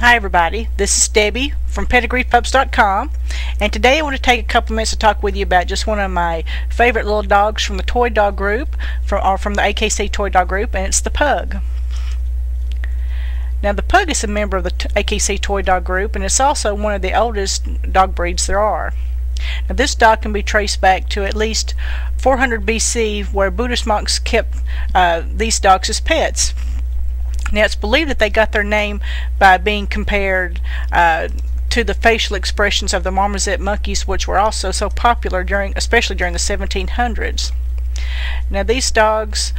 Hi everybody, this is Debbie from PedigreePubs.com, and today I want to take a couple minutes to talk with you about just one of my favorite little dogs from the toy dog group, from the AKC toy dog group, and it's the pug. Now the pug is a member of the AKC toy dog group, and it's also one of the oldest dog breeds there are. Now this dog can be traced back to at least 400 BC, where Buddhist monks kept these dogs as pets. Now it's believed that they got their name by being compared to the facial expressions of the Marmoset monkeys, which were also so popular especially during the 1700s. Now these dogs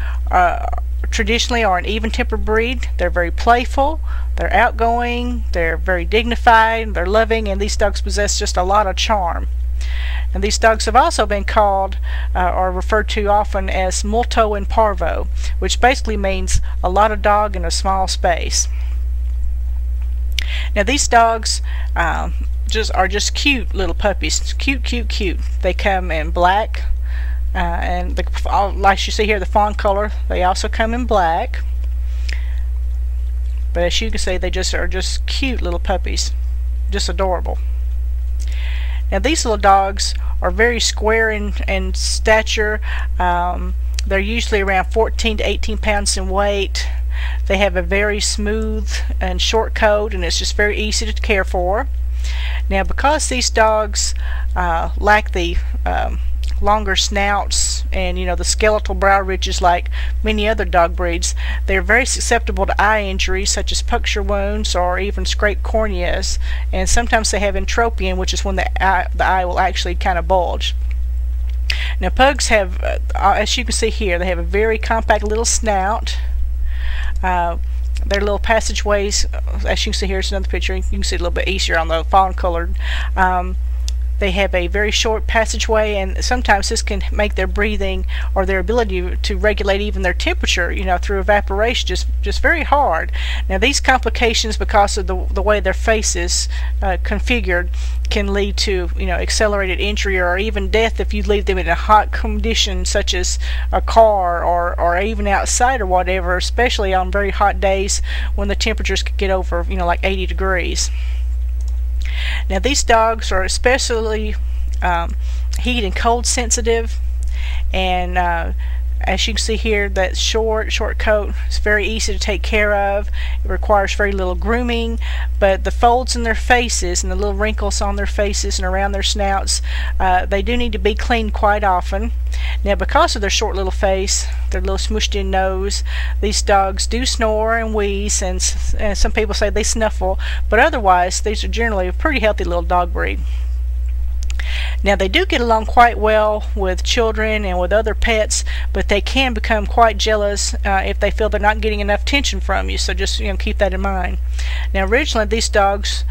traditionally are an even-tempered breed. They're very playful, they're outgoing, they're very dignified, they're loving, and these dogs possess just a lot of charm. And these dogs have also been called or referred to often as multo and parvo, which basically means a lot of dog in a small space. Now these dogs are just cute little puppies, cute. They come in black, and like you see here, the fawn color. They also come in black, but as you can see, they just are just cute little puppies, just adorable. Now these little dogs are very square in stature. They're usually around 14 to 18 pounds in weight. They have a very smooth and short coat, and it's just very easy to care for. Now because these dogs lack the longer snouts and the skeletal brow ridges like many other dog breeds, they're very susceptible to eye injuries such as puncture wounds or even scraped corneas, and sometimes they have entropion, which is when the eye will actually kind of bulge. Now pugs have, as you can see here, they have a very compact little snout. Their little passageways, as you can see here, is another picture. You can see a little bit easier on the fawn colored. They have a very short passageway, and sometimes this can make their breathing or their ability to regulate even their temperature, through evaporation, just very hard. Now these complications, because of the way their face is configured, can lead to accelerated injury or even death if you leave them in a hot condition such as a car or even outside or whatever, especially on very hot days when the temperatures could get over like 80 degrees. Now these dogs are especially heat and cold sensitive, and as you can see here, that short coat is very easy to take care of. It requires very little grooming, but the folds in their faces and the little wrinkles on their faces and around their snouts, they do need to be cleaned quite often. Now because of their short little face, their little smooshed in nose, these dogs do snore and wheeze, and some people say they snuffle, but otherwise these are generally a pretty healthy little dog breed. Now they do get along quite well with children and with other pets, but they can become quite jealous if they feel they're not getting enough attention from you, so just keep that in mind. Now originally these dogs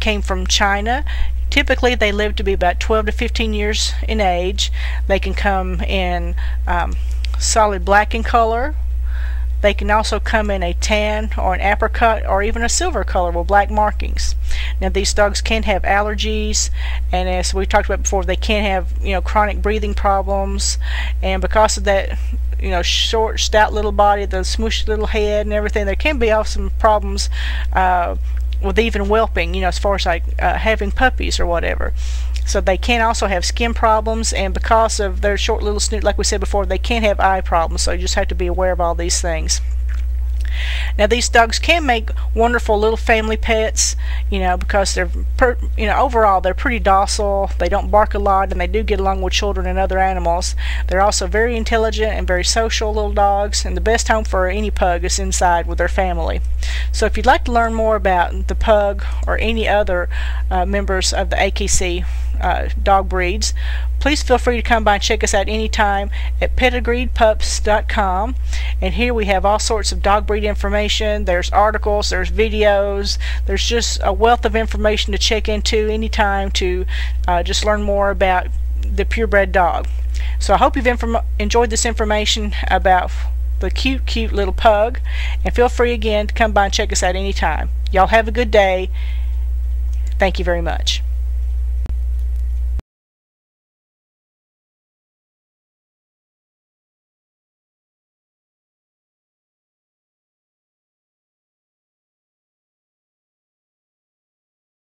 came from China. Typically they live to be about 12 to 15 years in age. They can come in solid black in color. They can also come in a tan or an apricot or even a silver color with black markings. Now these dogs can have allergies, and as we talked about before, they can have chronic breathing problems, and because of that short stout little body, the smooshed little head and everything, there can be some problems with even whelping, as far as like having puppies or whatever. So they can also have skin problems, and because of their short little snoot, like we said before, they can have eye problems, so you just have to be aware of all these things. Now these dogs can make wonderful little family pets, because they're overall they're pretty docile, they don't bark a lot, and they do get along with children and other animals. They're also very intelligent and very social little dogs, and the best home for any pug is inside with their family. So if you'd like to learn more about the pug or any other members of the AKC dog breeds, please feel free to come by and check us out anytime at PedigreedPups.com. and here we have all sorts of dog breed information. There's articles, there's videos, there's just a wealth of information to check into anytime to just learn more about the purebred dog. So I hope you've enjoyed this information about the cute little pug, and feel free again to come by and check us out anytime. Y'all have a good day. Thank you very much.